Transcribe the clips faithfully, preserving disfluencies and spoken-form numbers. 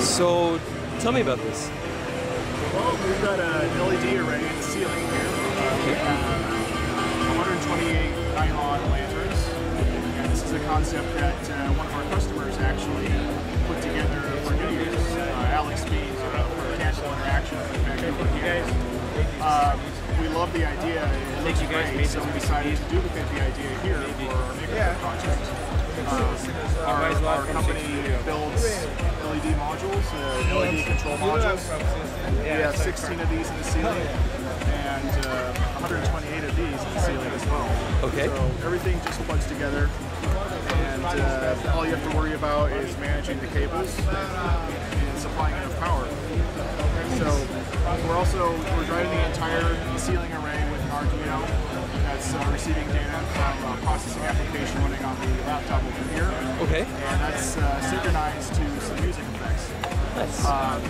So tell me about this. Well, we've got an L E D array in the ceiling here. Uh, we have one hundred twenty-eight nylon lasers, and this is a concept that uh, one of our customers actually put together for New Year's. Uh, Alex Bees uh, for casual interaction back over here. Um, we love the idea. It looks great, so we decided to duplicate the idea here for our maker project. Um, our, our company builds L E D modules, uh, L E D control modules. We have sixteen of these in the ceiling and uh, one hundred twenty-eight of these in the ceiling as well. Okay. So everything just plugs together, and uh, all you have to worry about is managing the cables and supplying enough power. So we're also we're driving the entire ceiling array with an Arduino that's uh, receiving data from a processing application running on the laptop over here. Okay. And that's uh, synchronized to some music effects. Nice. Um,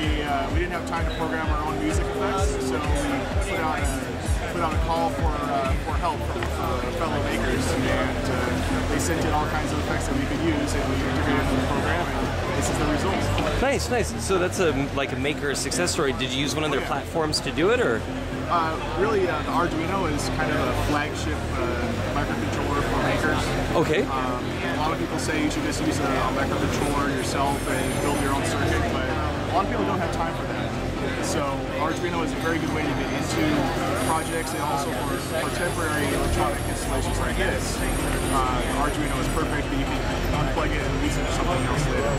we uh, we didn't have time to program our own music effects, so we put on a, put on a call for uh, for help from uh, fellow makers, and uh, they sent in all kinds of effects that we could use, and we integrated them in the program, and this is the result. Nice, nice. So that's a like a maker success story. Did you use one of their oh, yeah. platforms to do it, or? Uh, really, uh, the Arduino is kind of a flagship uh, microcontroller for makers. Okay. Um, a lot of people say you should just use a, a microcontroller yourself and build your own circuit, but a lot of people don't have time for that. So Arduino is a very good way to get into projects, and also for, for temporary electronic installations like this. Uh, Arduino is perfect, but you can unplug it and use it for something else later.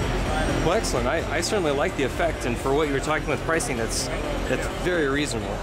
Well, excellent. I, I certainly like the effect, and for what you were talking with pricing, that's that's yeah. very reasonable.